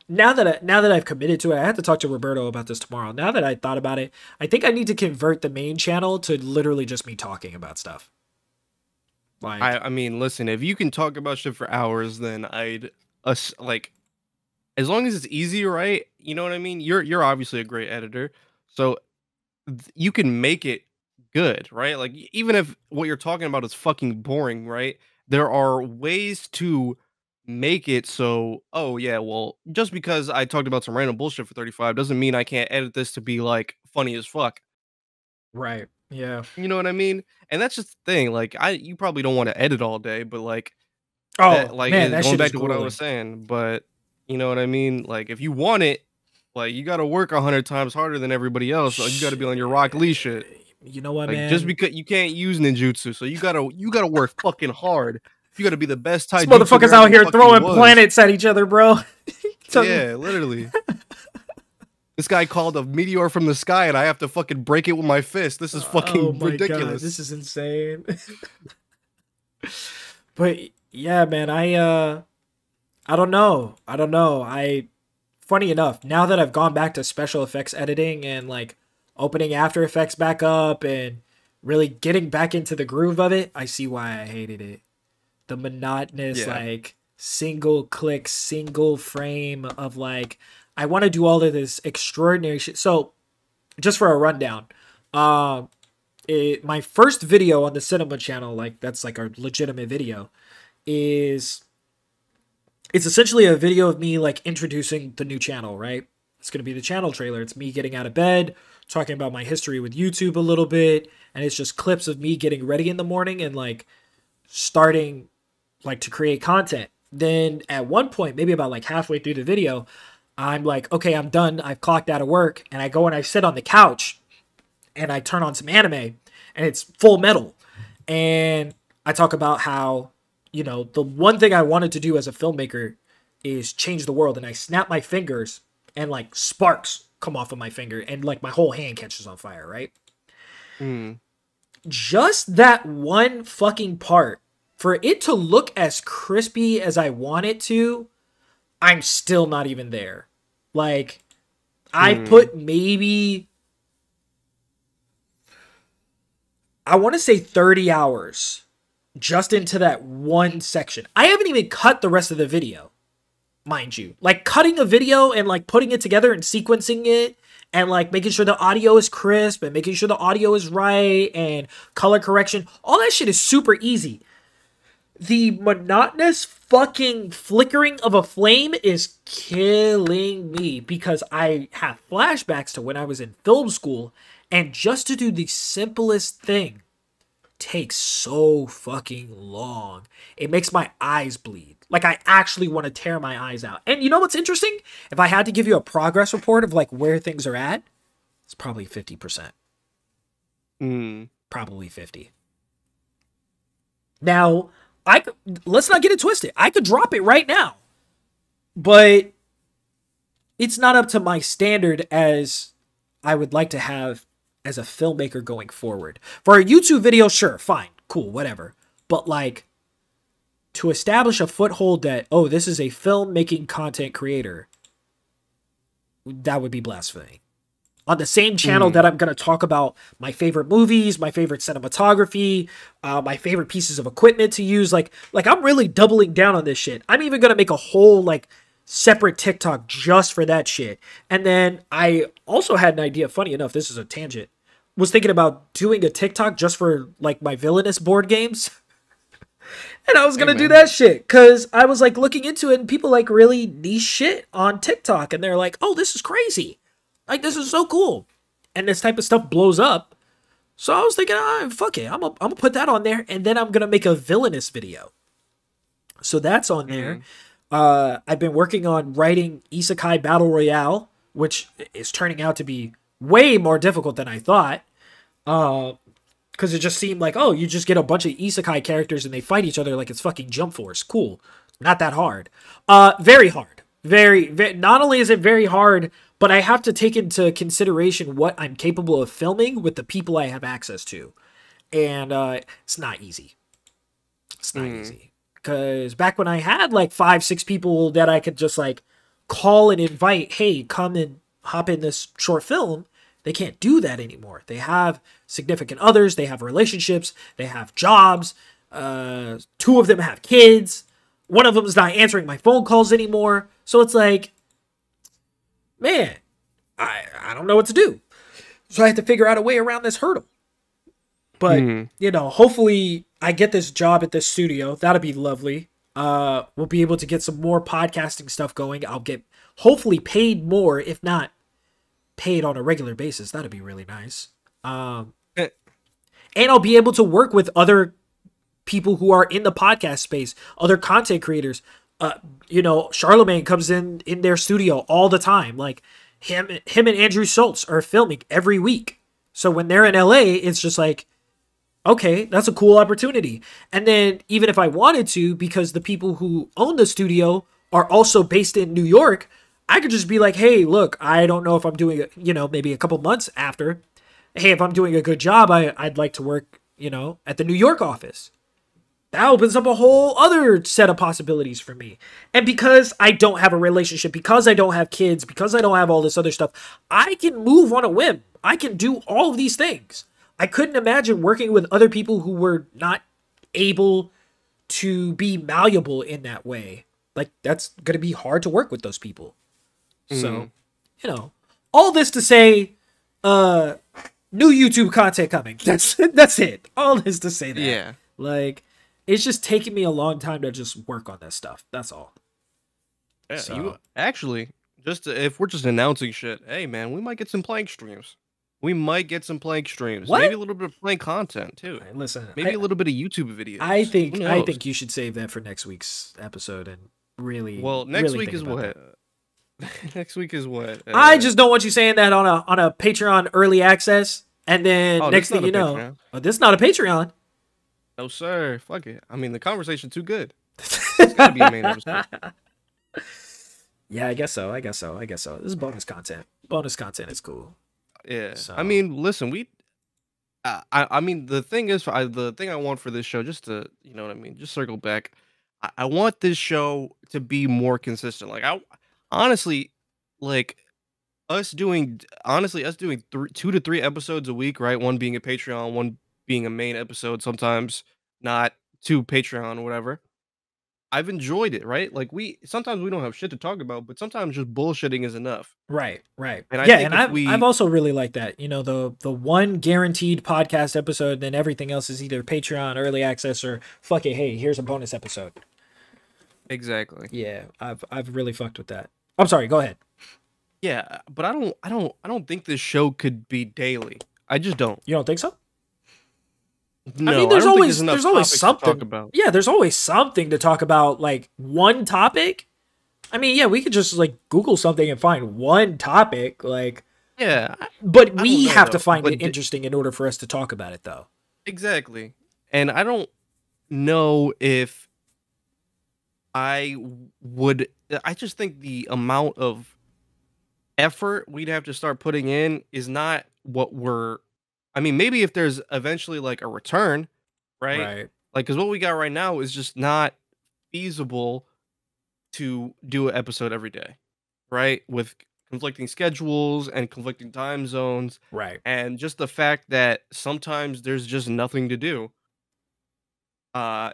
now that I've committed to it, I have to talk to Roberto about this tomorrow. Now that I thought about it, I think I need to convert the main channel to literally just me talking about stuff. Like, I mean, listen, if you can talk about shit for hours, then like, as long as it's easy, right? You know what I mean? You're obviously a great editor, so you can make it good, right? Like, even if what you're talking about is fucking boring, right? There are ways to make it so, oh yeah, well, just because I talked about some random bullshit for 35 doesn't mean I can't edit this to be like funny as fuck. Right. Yeah, you know what I mean, and that's just the thing. Like, you probably don't want to edit all day, but like, oh, that, like, man, going back to what I was saying, but you know what I mean. Like, if you want it, like, you got to work 100 times harder than everybody else. Like, you got to be on your Rock Lee shit. You know what, like, man? Just because you can't use ninjutsu, so you gotta work fucking hard. You gotta be the best. These motherfuckers out here throwing planets at each other, bro. Yeah, literally. This guy called a meteor from the sky, and I have to fucking break it with my fist. This is fucking ridiculous. God, this is insane. But yeah, man, I don't know. I don't know. Funny enough, now that I've gone back to special effects editing and like opening After Effects back up and really getting back into the groove of it, I see why I hated it. The monotonous, like single click, single frame of like. I want to do all of this extraordinary shit. So, just for a rundown, my first video on the cinema channel, like that's like our legitimate video, it's essentially a video of me like introducing the new channel, right? It's going to be the channel trailer. It's me getting out of bed, talking about my history with YouTube a little bit, and it's just clips of me getting ready in the morning and like starting like to create content. Then at one point, maybe about like halfway through the video, I'm like, okay, I'm done. I've clocked out of work. And I go and I sit on the couch and I turn on some anime, and it's Full Metal. And I talk about how, you know, the one thing I wanted to do as a filmmaker is change the world. And I snap my fingers and like sparks come off of my finger and like my whole hand catches on fire, right? Mm. Just that one fucking part, for it to look as crispy as I want it to, I'm still not even there. Like, I put maybe, I want to say 30 hours just into that one section. I haven't even cut the rest of the video, mind you. Like, cutting a video and, like, putting it together and sequencing it, and like making sure the audio is crisp and making sure the audio is right and color correction, all that shit is super easy. The monotonous fucking flickering of a flame is killing me, because I have flashbacks to when I was in film school, and just to do the simplest thing takes so fucking long. It makes my eyes bleed. Like, I actually want to tear my eyes out. And you know what's interesting? If I had to give you a progress report of like where things are at, it's probably 50%. Probably 50. Now, let's not get it twisted. I could drop it right now, but it's not up to my standard as I would like to have as a filmmaker going forward. For a YouTube video, sure, fine, cool, whatever. But like, to establish a foothold that, oh, this is a filmmaking content creator, that would be blasphemy. On the same channel that I'm going to talk about my favorite movies, my favorite cinematography, my favorite pieces of equipment to use. Like I'm really doubling down on this shit. I'm even going to make a whole like separate TikTok just for that shit. And then I also had an idea, funny enough, this is a tangent, was thinking about doing a TikTok just for like my villainous board games. And I was going to do that shit because I was like looking into it, and people like really niche shit on TikTok. And they're like, oh, this is crazy. Like, this is so cool. And this type of stuff blows up. So I was thinking, oh, fuck it. I'm going to put that on there. And then I'm going to make a villainous video. So that's on there. I've been working on writing Isekai Battle Royale, which is turning out to be way more difficult than I thought. Because it just seemed like, oh, you just get a bunch of isekai characters and they fight each other like it's fucking Jump Force. Cool. Not that hard. Very hard. Very, not only is it very hard, but I have to take into consideration what I'm capable of filming with the people I have access to. And it's not easy. It's not easy. Because back when I had like 5-6 people that I could just like call and invite, hey, come and hop in this short film, they can't do that anymore. They have significant others. They have relationships. They have jobs. 2 of them have kids. 1 of them is not answering my phone calls anymore. So it's like, man, I don't know what to do. So I have to figure out a way around this hurdle. But, you know, hopefully I get this job at this studio. That'll be lovely. We'll be able to get some more podcasting stuff going. I'll get hopefully paid more, if not paid on a regular basis. That'd be really nice. And I'll be able to work with other people who are in the podcast space, other content creators. You know, Charlemagne comes in their studio all the time. Like him and Andrew Schultz are filming every week. So when they're in LA, it's just like, okay, that's a cool opportunity. And then even if I wanted to, because the people who own the studio are also based in New York, I could just be like, hey, look, I don't know if I'm doing, you know, maybe a couple months after, hey, if I'm doing a good job, I'd like to work, you know, at the New York office. That opens up a whole other set of possibilities for me. And because I don't have a relationship, because I don't have kids, because I don't have all this other stuff, I can move on a whim. I can do all of these things. I couldn't imagine working with other people who were not able to be malleable in that way. Like, that's going to be hard to work with those people. So, you know, all this to say, new YouTube content coming. That's it. All this to say that. Yeah. Like, it's just taking me a long time to just work on this stuff. That's all. Yeah, so you, actually, just if we're just announcing shit, hey man, we might get some Plank streams. We might get some Plank streams. What? Maybe a little bit of Plank content too. Right, listen, maybe a little bit of YouTube videos. I think you should save that for next week's episode and really. Well, next week is what. Next week is what? I just don't want you saying that on a Patreon early access, and then next thing you know, oh, this is not a Patreon. No, sir. Fuck it. I mean, the conversation's too good. It's gotta be a main episode. Yeah, I guess so. This is bonus content. Bonus content is cool. Yeah. So. I mean, listen, we. I mean, the thing is, the thing I want for this show, just to, you know what I mean, just circle back. I want this show to be more consistent. Like, I honestly, like, us doing 2 to 3 episodes a week, right? One being a Patreon, one being a main episode, sometimes not to Patreon or whatever. I've enjoyed it, right? Like, sometimes we don't have shit to talk about, but sometimes just bullshitting is enough. Right. And I've also really liked that, you know, the one guaranteed podcast episode, then everything else is either Patreon, early access, or fuck it, hey, here's a bonus episode. Exactly. Yeah, I've really fucked with that. I'm sorry, go ahead. Yeah, but I don't think this show could be daily. I just don't. You don't think so? No, I mean, there's always something to talk about. Yeah, there's always something to talk about, like one topic. I mean, yeah, we could just like Google something and find one topic, like yeah. But we have to find it interesting in order for us to talk about it, though. Exactly, and I don't know if I would. I just think the amount of effort we'd have to start putting in is not what we're. I mean, maybe if there's eventually like a return, right? Like, because what we got right now is just not feasible to do an episode every day, right? With conflicting schedules and conflicting time zones, right? And just the fact that sometimes there's just nothing to do.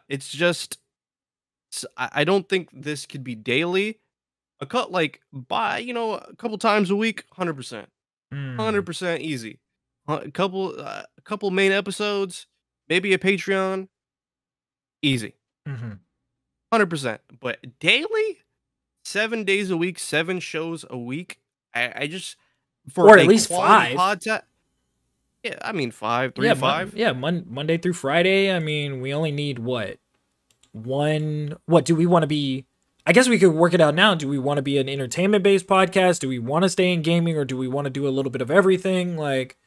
It's just, I don't think this could be daily. A couple times a week, 100%, 100% easy. A couple main episodes, maybe a Patreon, easy, 100%. But daily, 7 days a week, 7 shows a week. I just or at least 5. Yeah, I mean 5, 3 to 5. Yeah, Monday through Friday. I mean, we only need what one. What do we want to be? I guess we could work it out now. Do we want to be an entertainment-based podcast? Do we want to stay in gaming, or do we want to do a little bit of everything? Like.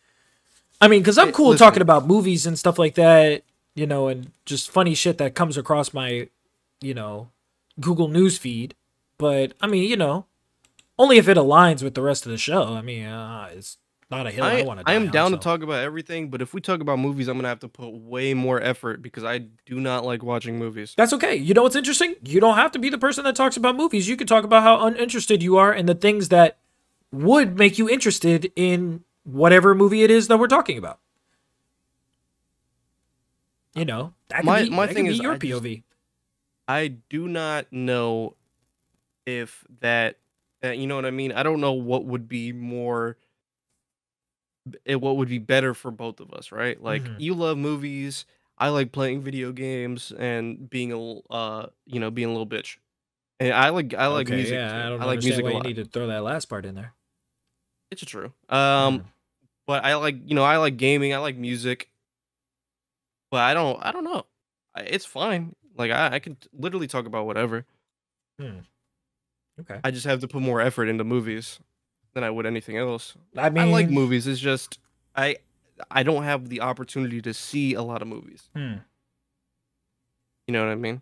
I mean, because I'm cool talking about movies and stuff like that, you know, and just funny shit that comes across my, you know, Google News feed. But, I mean, you know, only if it aligns with the rest of the show. I mean, it's not a hill I want to die on. I am down to talk about everything, but if we talk about movies, I'm going to have to put way more effort because I do not like watching movies. That's okay. You know what's interesting? You don't have to be the person that talks about movies. You can talk about how uninterested you are and the things that would make you interested in whatever movie it is that we're talking about. You know, that could be your POV. I do not know if that, you know what I mean? I don't know what would be better for both of us, right? Like, you love movies, I like playing video games and being being a little bitch. And I like music. Yeah, I don't understand why you need to throw that last part in there. It's true. But I like gaming, I like music, but I don't know. It's fine. Like I can literally talk about whatever. Okay. I just have to put more effort into movies than I would anything else. I mean, I like movies. It's just I don't have the opportunity to see a lot of movies. You know what I mean?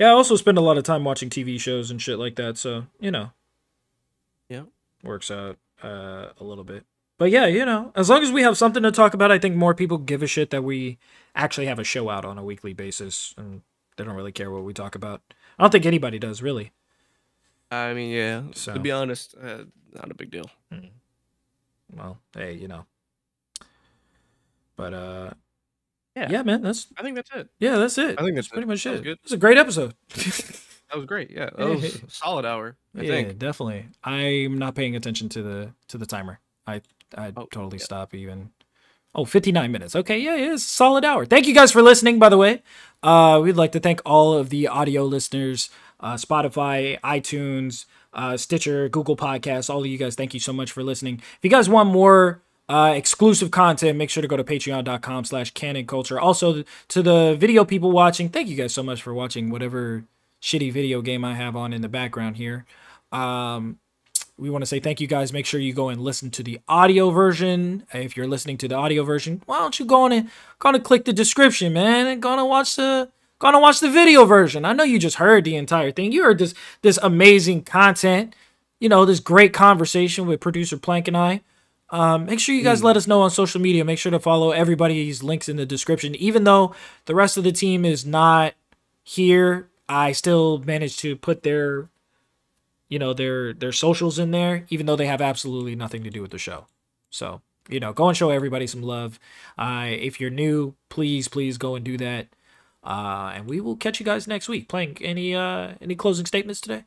Yeah, I also spend a lot of time watching TV shows and shit like that, so, you know. Yeah. Works out a little bit. But yeah, you know, as long as we have something to talk about, I think more people give a shit that we actually have a show out on a weekly basis, and they don't really care what we talk about. I don't think anybody does, really. I mean, yeah, so, to be honest, not a big deal. Well, hey, you know, but yeah, man, I think that's it. I think that's pretty much it. It was a great episode. That was great. Yeah, that was a solid hour. I think. Definitely. I'm not paying attention to the timer. I totally stopped even. Oh, 59 minutes. Okay, yeah, it's a solid hour. Thank you guys for listening, by the way. We'd like to thank all of the audio listeners, Spotify, iTunes, Stitcher, Google Podcasts, all of you guys. Thank you so much for listening. If you guys want more exclusive content, make sure to go to patreon.com/canonculture. Also, to the video people watching, thank you guys so much for watching whatever shitty video game I have on in the background here. we want to say thank you guys. Make sure you go and listen to the audio version. If you're listening to the audio version, why don't you go on and click the description, man, and gonna watch the video version. I know you just heard the entire thing. You heard this amazing content, you know, this great conversation with producer Plank and I. Make sure you guys let us know on social media. Make sure to follow everybody's links in the description. Even though the rest of the team is not here, I still managed to put their, you know, their socials in there, even though they have absolutely nothing to do with the show. So, you know, go and show everybody some love. If you're new, please go and do that. And we will catch you guys next week. Plank, any closing statements today?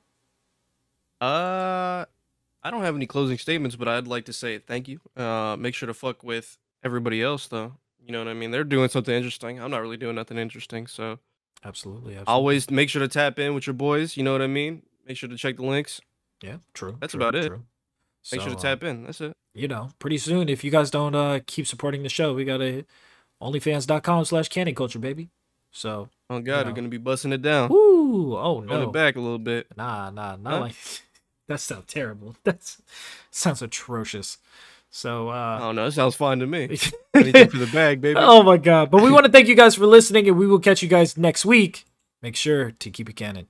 I don't have any closing statements, but I'd like to say thank you. Make sure to fuck with everybody else, though. You know what I mean? They're doing something interesting. I'm not really doing nothing interesting, so. Absolutely. Always make sure to tap in with your boys. You know what I mean? Make sure to check the links. Yeah, true. That's about it. Make sure to tap in. That's it. You know, pretty soon, if you guys don't keep supporting the show, we got to onlyfans.com/candyculture, baby. So. Oh, God, we're going to be busting it down. Woo! Oh, no. Going back a little bit. Nah, like... That sounds terrible. That sounds atrocious. So oh no, that sounds fine to me. Anything for the bag, baby. Oh my God. But we want to thank you guys for listening, and we will catch you guys next week. Make sure to keep it canon.